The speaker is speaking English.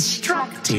instructed.